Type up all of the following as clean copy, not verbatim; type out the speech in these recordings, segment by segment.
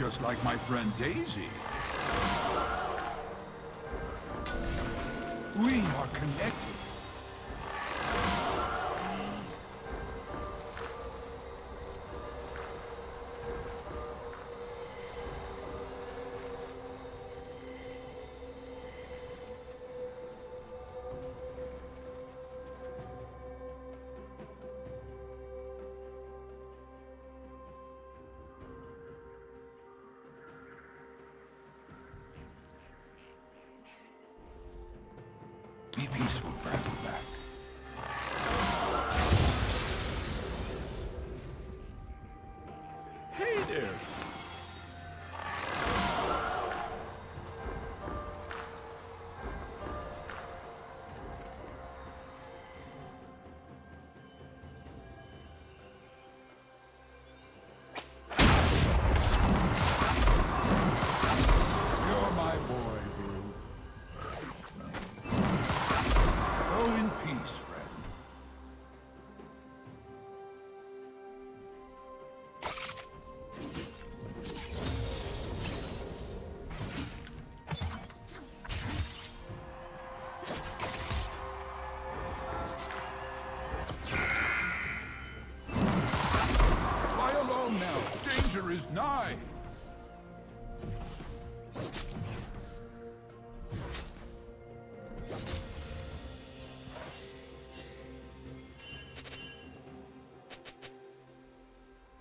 just like my friend Daisy. We are connected. Nigh.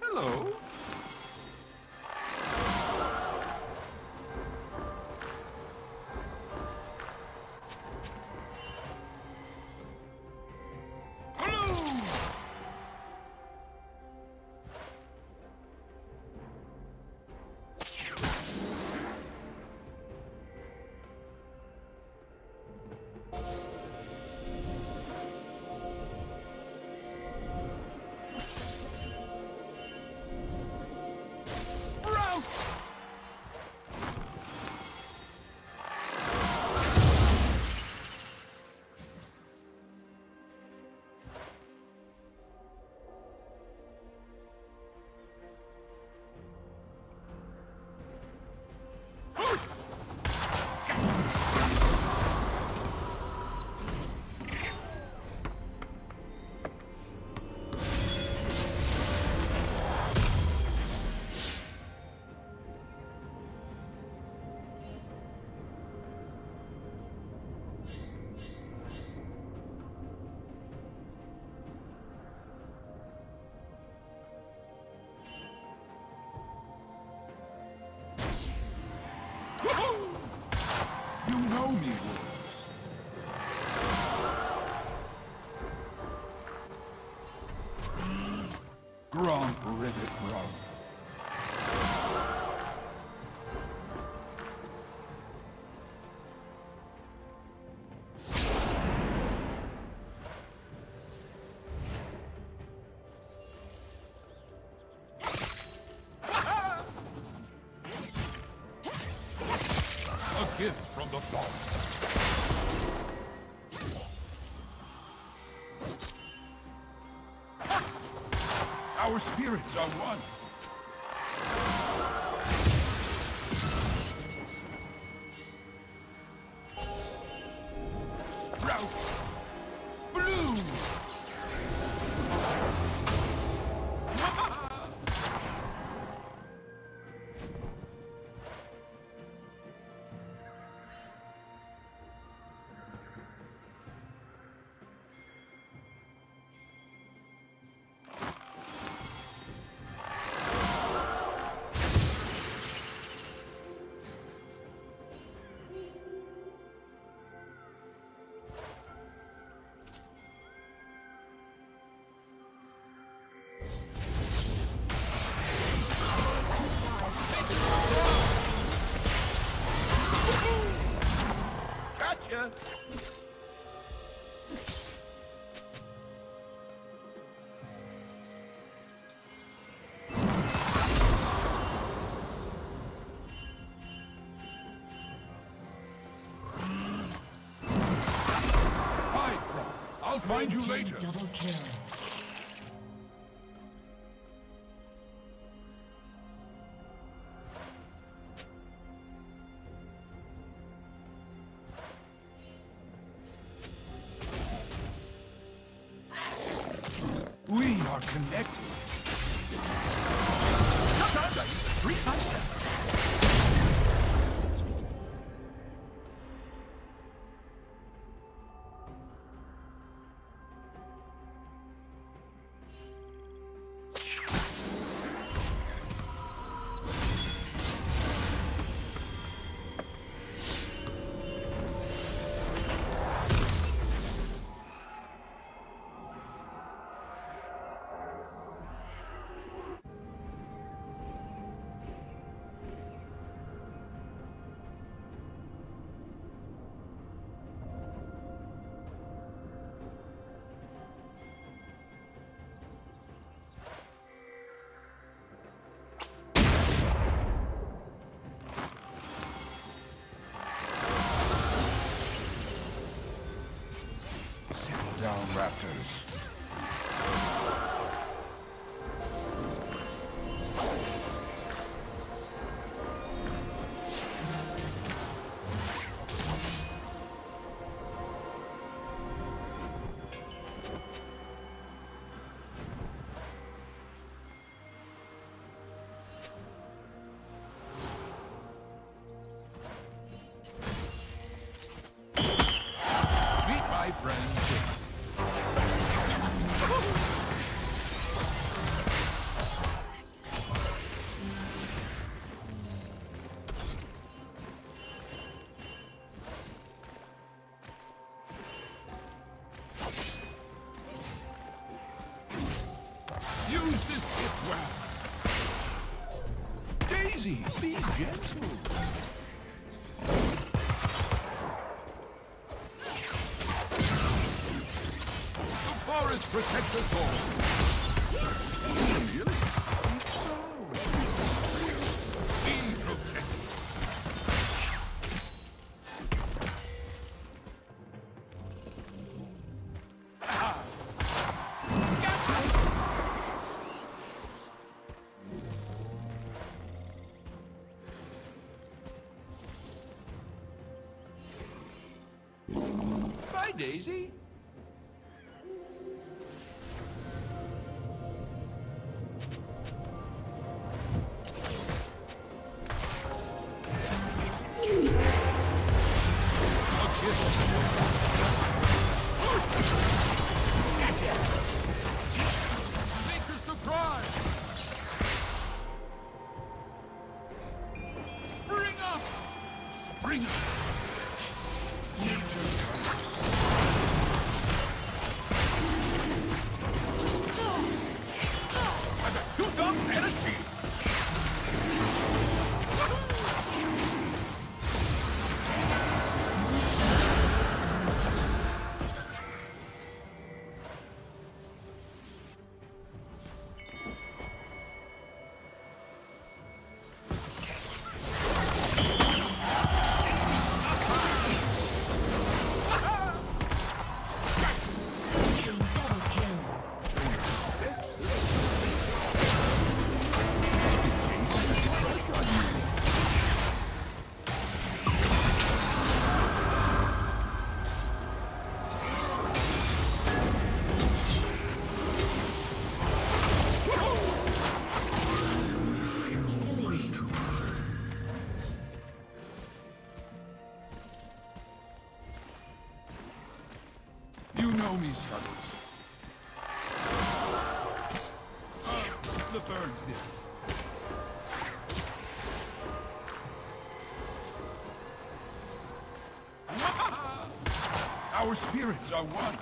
Hello. Gromp, ribbit, gromp. A gift from the gods. Our spirits are one. I'll find you later. Double kill. are connected. Sometimes I use it 3 times. Raptors. Be gentle. The forest protects us all. Really? Be protected. Ah. Daisy? The birds did. Our spirits are one.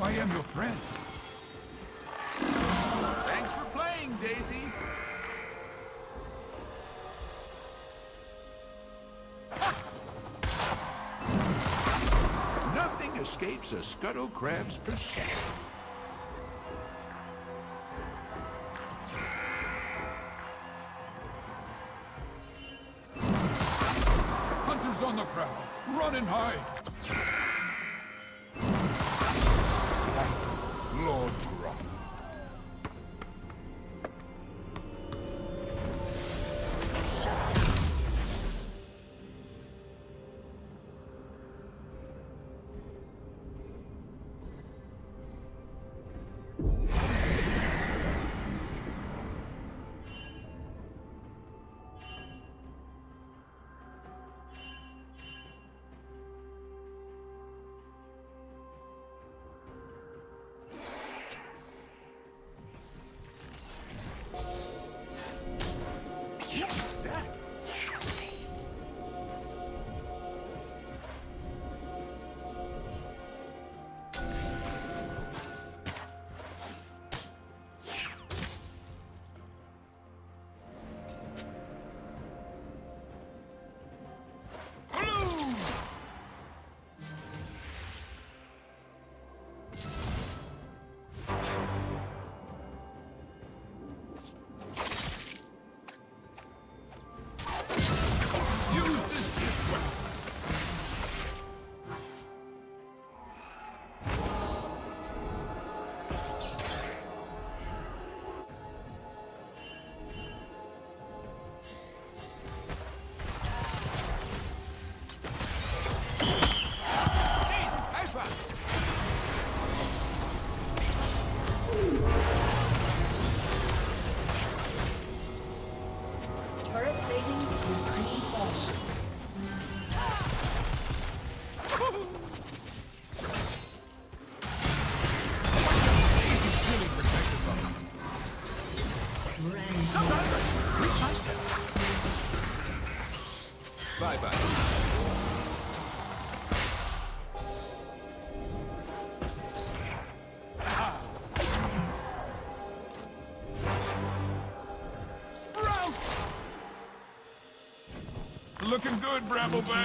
I am your friend. Thanks for playing, Daisy. Escapes a scuttle crab's perception. Hunters on the prowl, run and hide. Lord Grump. Bye-bye. Looking good, Brambleback.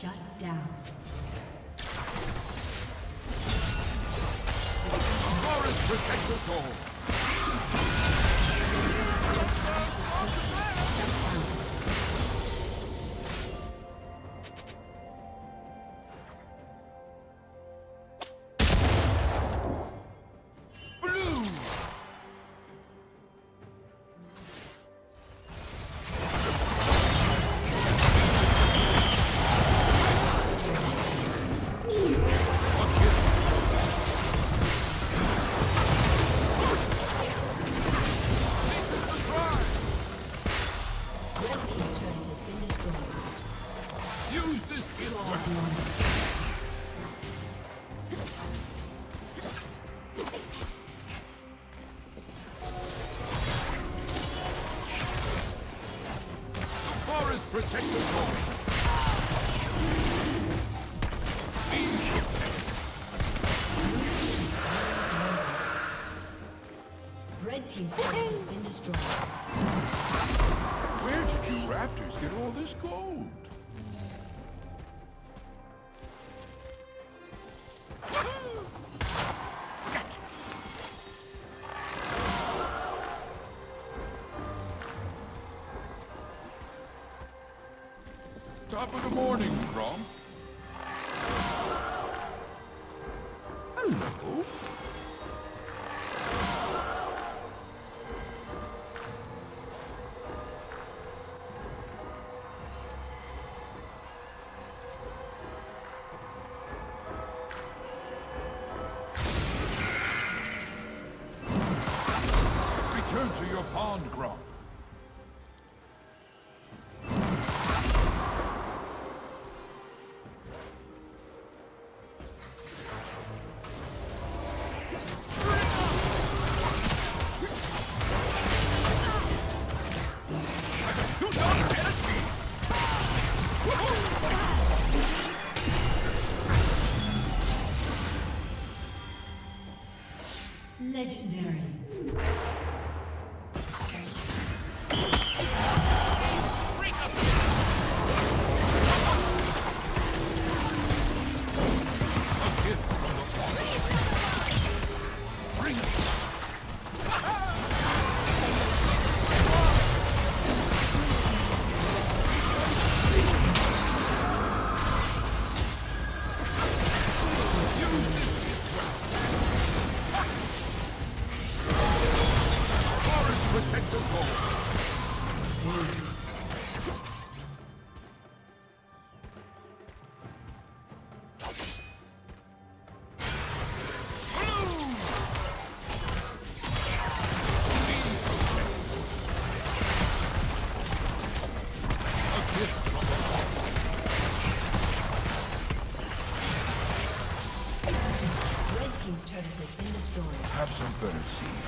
Shut down. Forest protect the goal. Protect the home. Red team's turret has been destroyed. Where did you raptors get all this gold? Top of the morning, Grom. Hello. Return to your pond, Grom. Legendary. Have some burn seed.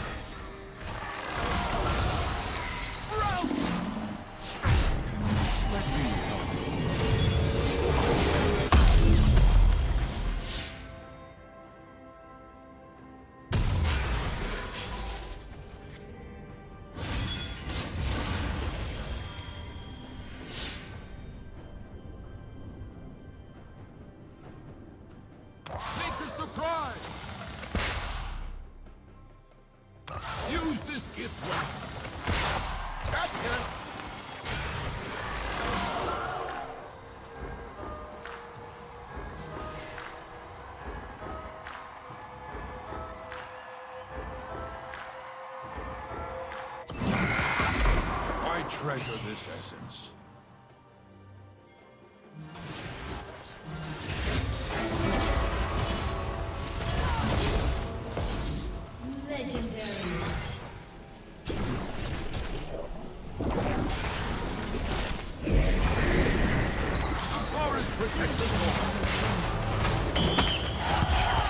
treasure this essence. Legendary. Our forest protects us all.